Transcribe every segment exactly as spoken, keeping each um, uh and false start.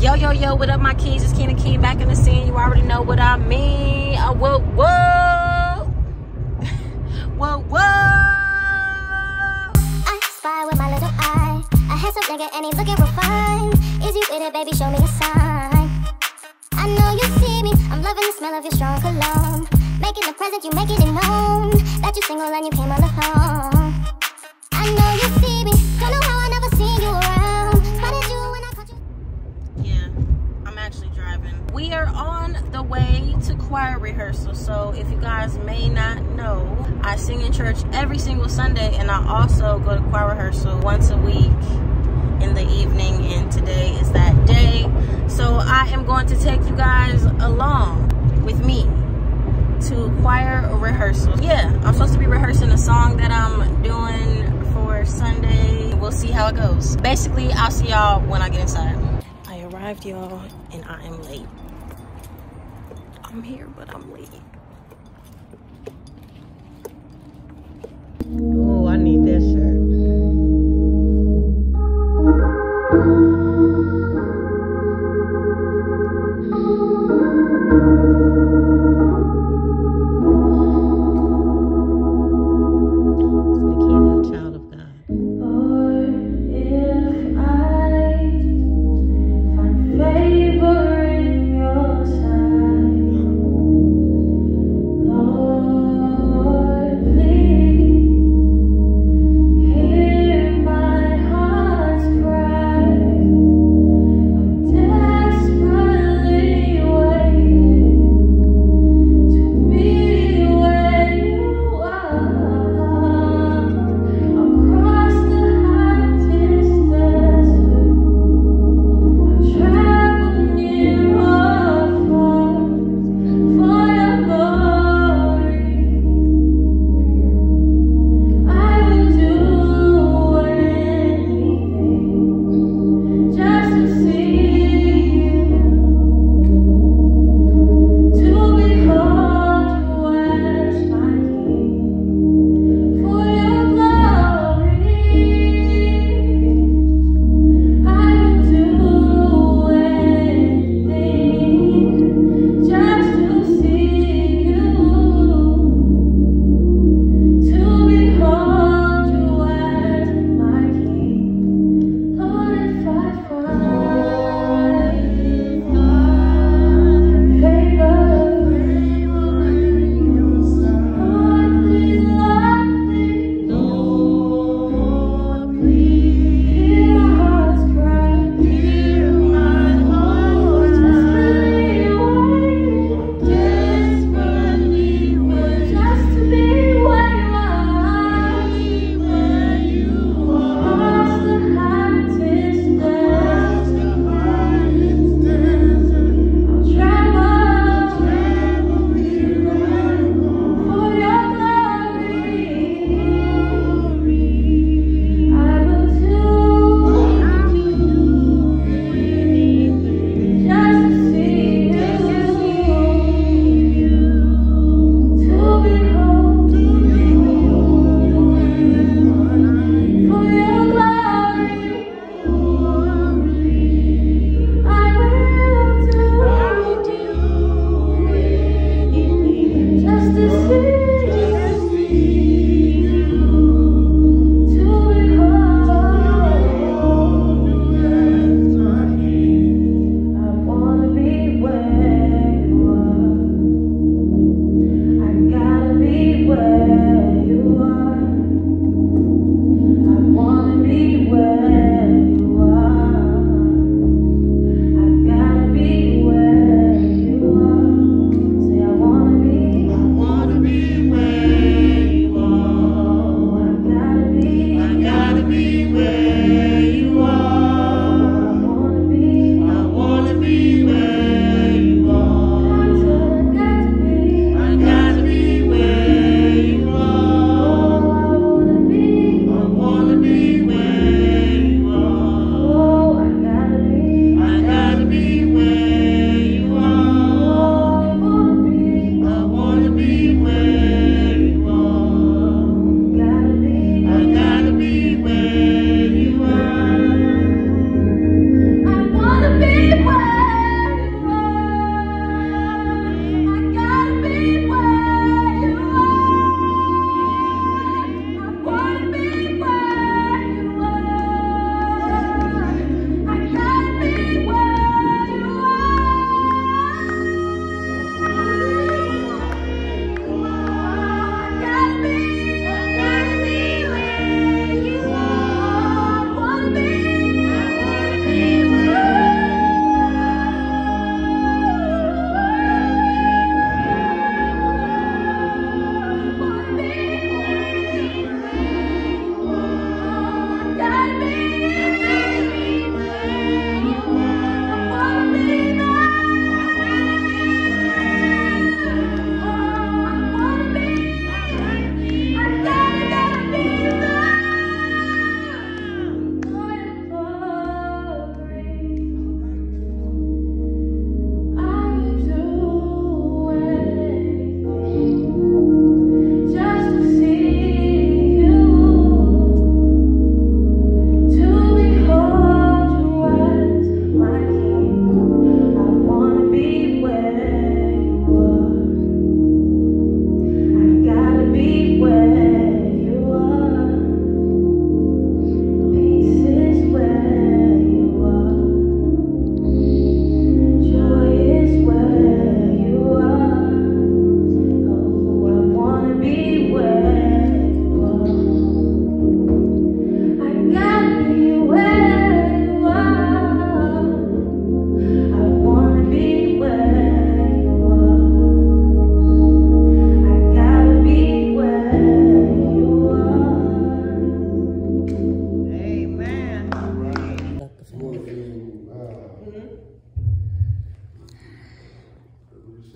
Yo, yo, yo, what up, my kids? It's Keena Keen back in the scene. You already know what I mean. Oh, whoa, whoa. Whoa, whoa. I spy with my little eye. I had some nigga and he's looking real fine. Is you with it, baby? Show me a sign. I know you see me. I'm loving the smell of your strong cologne. Making a present, you making it known that you're single and you came all alone. I know you see me. Don't know how I never seen you around. Spotted you when I caught you. Yeah, I'm actually driving. We are on the way to choir rehearsal. So if you guys may not know, I sing in church every single Sunday, and I also go to choir rehearsal once a week in the evening, and today is that day. So I am going to take you guys along with me to choir rehearsal. Yeah, I'm supposed to be rehearsing a song that I'm doing for Sunday. We'll see how it goes. Basically, I'll see y'all when I get inside. I arrived, y'all, and I am late. I'm here, but I'm late. Oh, I need that shirt.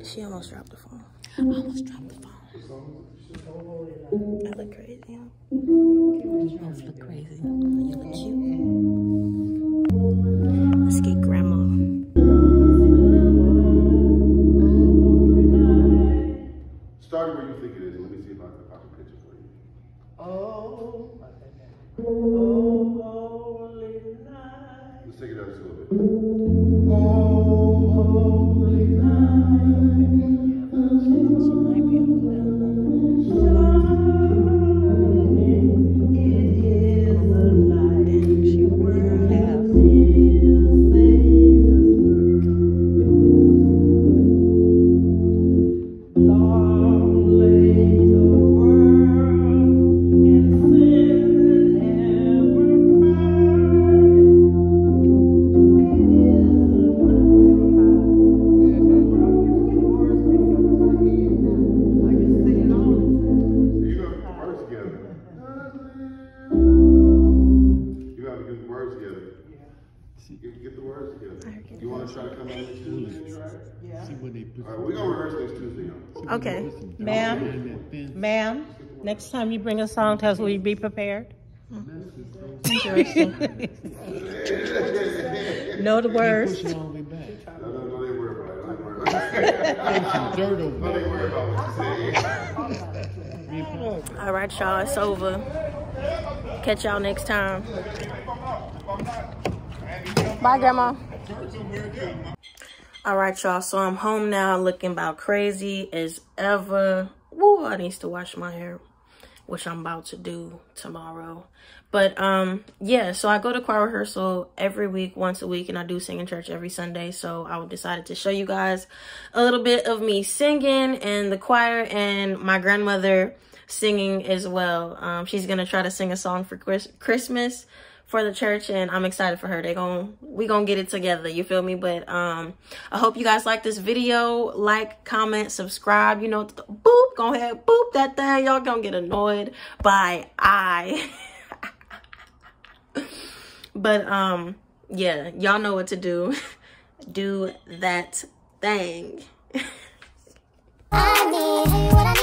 She almost dropped the phone. I almost dropped the phone. I look crazy, huh? You both look crazy. You look cute. Let's get grandma. Start where you think it is. Let me see if I can find a picture for you. Oh, my God. Oh, holy night. Let's take it out just a little bit. Oh, holy night. Okay, ma'am, ma'am, next time you bring a song to us, will you be prepared? Know the words. No, no, no, they worry about it. All right, y'all, it's over. Catch y'all next time. Bye, Grandma. All right, y'all, so I'm home now looking about crazy as ever. Woo, I need to wash my hair, which I'm about to do tomorrow. But, um, yeah, so I go to choir rehearsal every week, once a week, and I do sing in church every Sunday. So I decided to show you guys a little bit of me singing and the choir and my grandmother singing as well. Um, she's going to try to sing a song for Christmas for the church, and I'm excited for her. They gon' we gonna get it together, you feel me? But um I hope you guys like this video. Like, comment, subscribe, you know, boop, go ahead, boop that thing. Y'all gonna get annoyed by I but um yeah, y'all know what to do. Do that thing. I did what I